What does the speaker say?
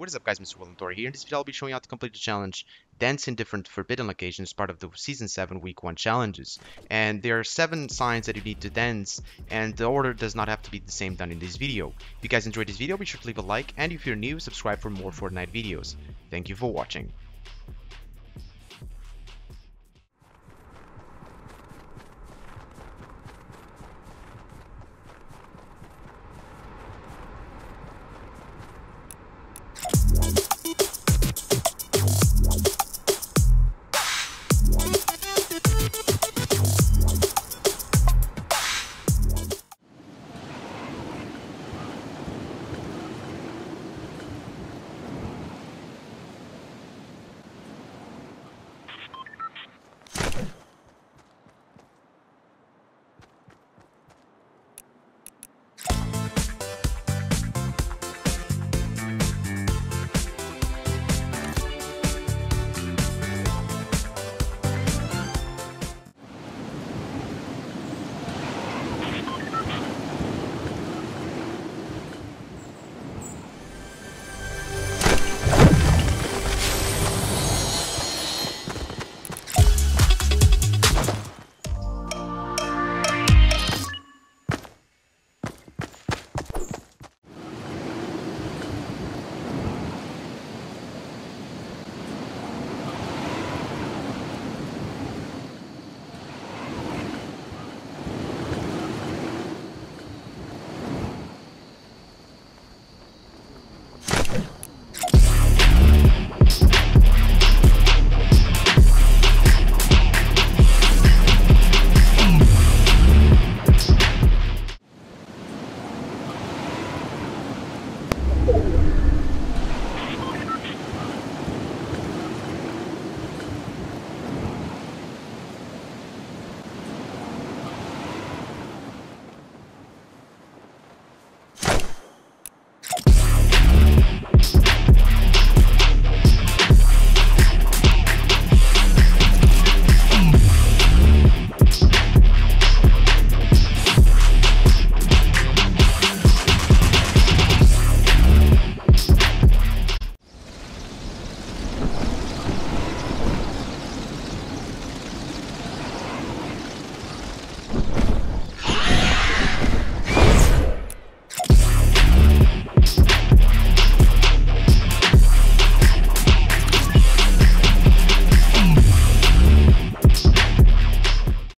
What is up, guys? Mr. William Thor here. In this video, I'll be showing you how to complete the challenge Dance in Different Forbidden Locations, part of the Season 7 Week 1 challenges. And there are 7 signs that you need to dance, and the order does not have to be the same done in this video. If you guys enjoyed this video, be sure to leave a like, and if you're new, subscribe for more Fortnite videos. Thank you for watching.